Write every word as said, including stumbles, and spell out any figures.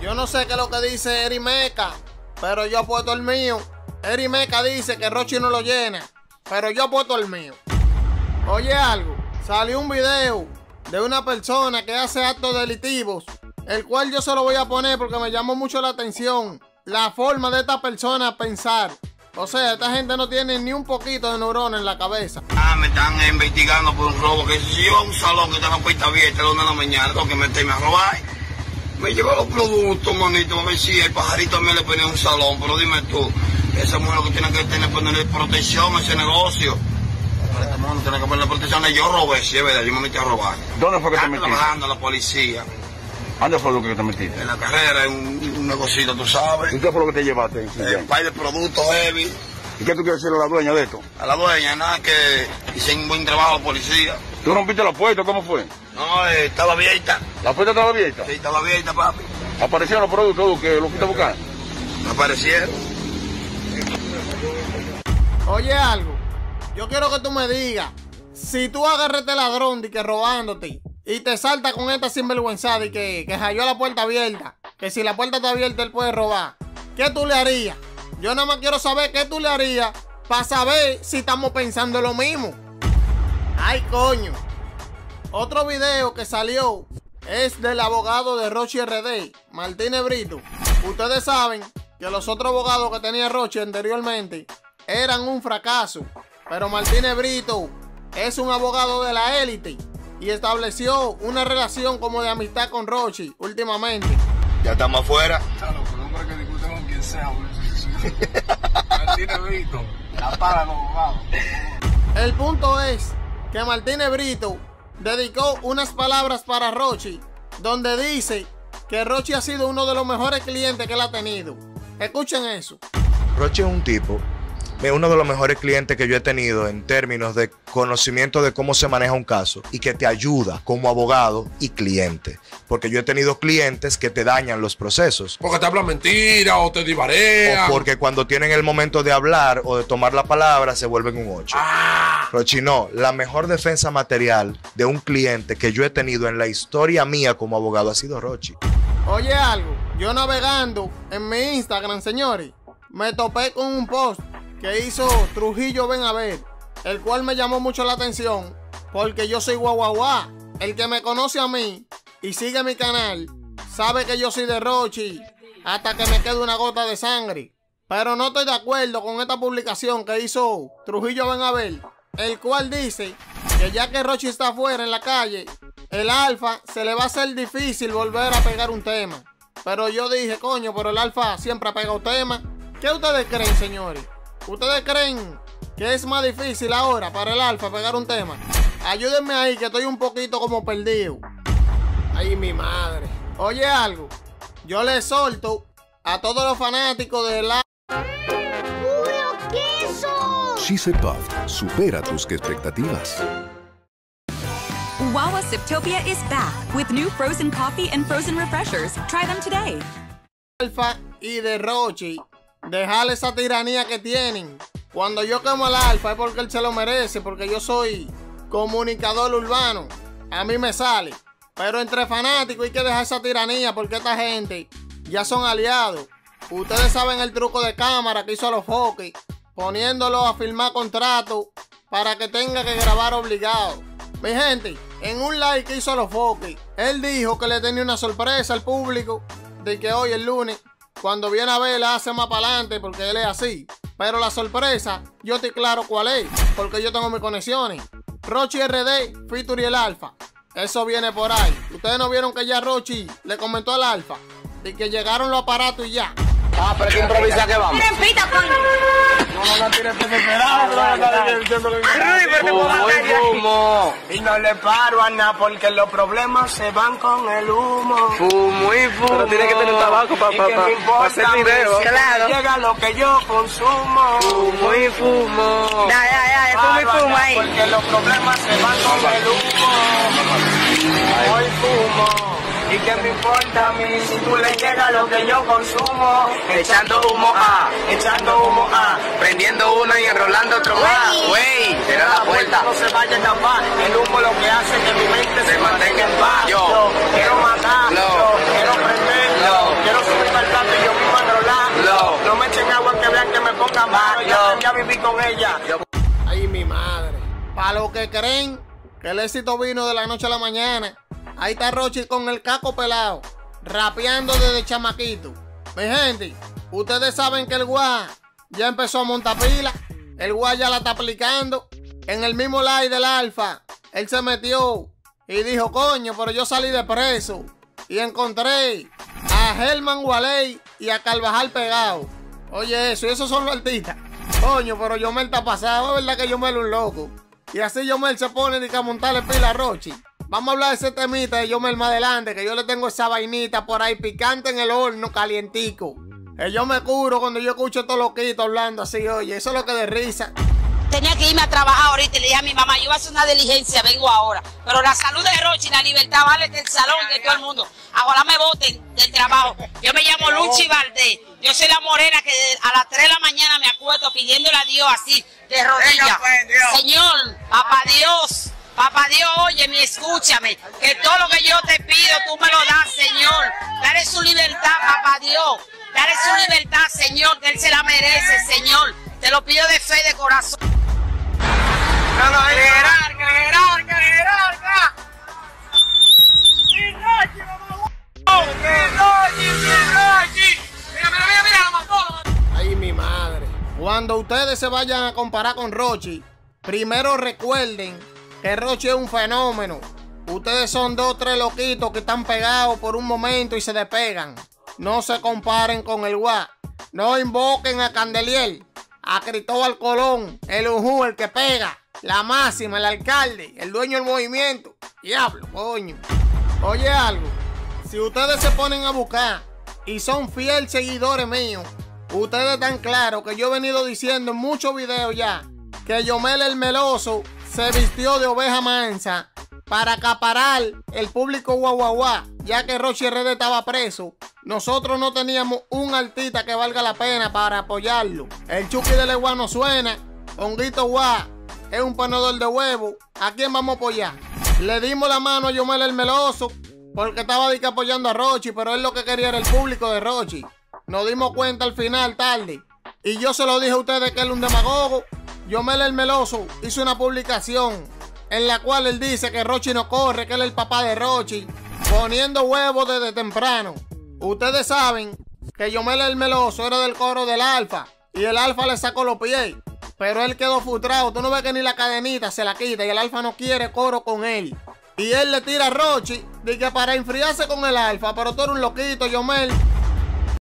Yo no sé qué es lo que dice Erimeca, pero yo apuesto el mío. Erimeca dice que Rochy no lo llena, pero yo apuesto el mío. Oye algo, salió un video de una persona que hace actos delictivos, el cual yo se lo voy a poner porque me llamó mucho la atención la forma de esta persona pensar. O sea, esta gente no tiene ni un poquito de neurona en la cabeza. Ah, me están investigando por un robo que si yo a un salón que está la puerta abierta a las dos de la mañana, tengo que meterme a robar. Me llevo los productos, manito, a ver si el pajarito me le ponía un salón, pero dime tú, esa mujer que tiene que tener ponerle protección a ese negocio. Esta mujer no tiene que ponerle protección, yo robé, si es verdad, yo me metí a robar. ¿Dónde fue que te metiste? Está trabajando la policía. ¿Dónde fue lo que te metiste? En la carrera, en un, un negocito, tú sabes. ¿Y qué fue lo que te llevaste? Eh, ¿sí? Un par de productos heavy. ¿Y qué tú quieres decir a la dueña de esto? A la dueña, nada, que hice un buen trabajo la policía. ¿Tú rompiste la puerta? ¿Cómo fue? No, eh, estaba abierta. ¿La puerta estaba abierta? Sí, estaba abierta, papi. ¿Aparecieron los productos que los fuiste a buscar? Aparecieron. Oye algo, yo quiero que tú me digas, si tú agarras este ladrón de que robándote, y te salta con esta sinvergüenzada y que, que halló la puerta abierta, que si la puerta está abierta él puede robar, ¿qué tú le harías? Yo nada más quiero saber qué tú le harías para saber si estamos pensando lo mismo. Ay, coño. Otro video que salió es del abogado de Rochy R D, Martínez Brito. Ustedes saben que los otros abogados que tenía Rochy anteriormente eran un fracaso, pero Martínez Brito es un abogado de la élite y estableció una relación como de amistad con Rochy últimamente. Ya estamos afuera. Claro, con un hombre que discute con quien sea, Martínez Brito, la para los abogados. El punto es que Martínez Brito dedicó unas palabras para Rochy, donde dice que Rochy ha sido uno de los mejores clientes que él ha tenido. Escuchen eso. Rochy es un tipo... uno de los mejores clientes que yo he tenido en términos de conocimiento de cómo se maneja un caso y que te ayuda como abogado y cliente. Porque yo he tenido clientes que te dañan los procesos. Porque te hablan mentiras o te divarean. O porque cuando tienen el momento de hablar o de tomar la palabra se vuelven un ocho. Ah. Rochy, no, la mejor defensa material de un cliente que yo he tenido en la historia mía como abogado ha sido Rochy. Oye algo, yo navegando en mi Instagram, señores, me topé con un post que hizo Trujillo Venavé, el cual me llamó mucho la atención porque yo soy guaguaguá. El que me conoce a mí y sigue mi canal sabe que yo soy de Rochy hasta que me quede una gota de sangre, pero no estoy de acuerdo con esta publicación que hizo Trujillo Venavé, el cual dice que ya que Rochy está afuera en la calle, el Alfa se le va a hacer difícil volver a pegar un tema. Pero yo dije, coño, pero el Alfa siempre ha pegado temas. ¿Qué ustedes creen, señores? ¿Ustedes creen que es más difícil ahora para el Alfa pegar un tema? Ayúdenme ahí, que estoy un poquito como perdido. Ay, mi madre. Oye algo, yo le exhorto a todos los fanáticos del Alfa. ¡Puro queso! SheSaidPuffed, supera tus expectativas. Wawa Siptopia is back with new frozen coffee and frozen refreshers. Try them today. Alfa y de Rochy, dejarle esa tiranía que tienen. Cuando yo quemo al Alfa es porque él se lo merece, porque yo soy comunicador urbano, a mí me sale. Pero entre fanáticos hay que dejar esa tiranía, porque esta gente ya son aliados. Ustedes saben el truco de cámara que hizo a los Foques, poniéndolo a firmar contrato para que tenga que grabar obligado. Mi gente, en un live que hizo a los Foques, él dijo que le tenía una sorpresa al público, de que hoy es lunes, cuando viene a ver, la hace más para adelante porque él es así. Pero la sorpresa, yo estoy claro cuál es, porque yo tengo mis conexiones. Rochy R D, Feature y el Alfa. Eso viene por ahí. Ustedes no vieron que ya Rochy le comentó al Alfa de que llegaron los aparatos y ya. Ah, pero que improvisa que vamos. Repita, coño. No, no la tienes desesperado, no la diciendo lo mismo. Y no le paro a nada porque los problemas se van con el humo. Fumo y fumo. Pero tiene que tener tabaco para hacer video. Claro. Llega lo que yo consumo. Fumo y fumo. Ya, ya, ya, fumo y fumo ahí. Porque los problemas se van con el humo. Hoy fumo. ¿Y qué me importa a mí si tú le llegas lo que yo consumo? Echando humo a, echando humo a, prendiendo uno y enrolando otro más. Wey, era la puerta. No se vaya a tapar, el humo lo que hace que mi mente se mantenga en paz. Yo quiero matar, yo quiero prender, yo quiero ella. Ay, mi madre. Para los que creen que el éxito vino de la noche a la mañana, ahí está Rochy con el caco pelado, rapeando desde chamaquito. Mi gente, ustedes saben que el guá ya empezó a montar pila. El guá ya la está aplicando. En el mismo live del Alfa, él se metió y dijo, coño, pero yo salí de preso y encontré a Germán Guarey y a Carvajal pegado. Oye, eso, y esos son los artistas. Coño, pero Yomel está pasado, es verdad que Yomel es un loco. Y así Yomel se pone de que a montarle pila a Rochy. Vamos a hablar de ese temita de Yomel más adelante, que yo le tengo esa vainita por ahí picante en el horno, calientico. Que yo me curo cuando yo escucho a estos loquitos hablando así, oye, eso es lo que de risa. Tenía que irme a trabajar ahorita y le dije a mi mamá, yo voy a hacer una diligencia, vengo ahora. Pero la salud de Rochy, la libertad vale del salón y de todo el mundo. Ahora me voten del trabajo. Yo me llamo Luchi Valdés. Yo soy la morena que a las tres de la mañana me acuesto pidiéndole a Dios así, de rodillas. Señor, papá Dios, papá Dios, óyeme, escúchame. Que todo lo que yo te pido, tú me lo das, Señor. Dale su libertad, papá Dios. Dale su libertad, Señor, que Él se la merece, Señor. Te lo pido de fe y de corazón. No, no, Gerarca, Gerarca, Gerarca. ¡Sin Rochy, mamá! ¡Sin Rochy, sin Rochy! Mira, mira, mira, mira, lo mató. Ay, mi madre. Cuando ustedes se vayan a comparar con Rochy, primero recuerden que Rochy es un fenómeno. Ustedes son dos o tres loquitos que están pegados por un momento y se despegan. No se comparen con el guá. No invoquen a Candeliel, a Cristóbal Colón, el Ujú, el que pega, la máxima, el alcalde, el dueño del movimiento. Diablo, coño. Oye algo, si ustedes se ponen a buscar y son fieles seguidores míos, ustedes están claros que yo he venido diciendo en muchos videos ya que Yomel El Meloso se vistió de oveja mansa para acaparar el público guaguaguá, ya que Rochy R D estaba preso. Nosotros no teníamos un artista que valga la pena para apoyarlo. El Chucky de Leguá no suena, Honguito Guá es un ponedor de huevo. ¿A quién vamos a apoyar? Le dimos la mano a Yomel El Meloso porque estaba apoyando a Rochy, pero él lo que quería era el público de Rochy. Nos dimos cuenta al final, tarde. Y yo se lo dije a ustedes que él es un demagogo. Yomel El Meloso hizo una publicación en la cual él dice que Rochy no corre, que él es el papá de Rochy, poniendo huevos desde temprano. Ustedes saben que Yomel El Meloso era del coro del Alfa y el Alfa le sacó los pies. Pero él quedó frustrado. Tú no ves que ni la cadenita se la quita y el Alfa no quiere coro con él. Y él le tira a Rochy de que para enfriarse con el Alfa, pero tú eres un loquito, Yomel.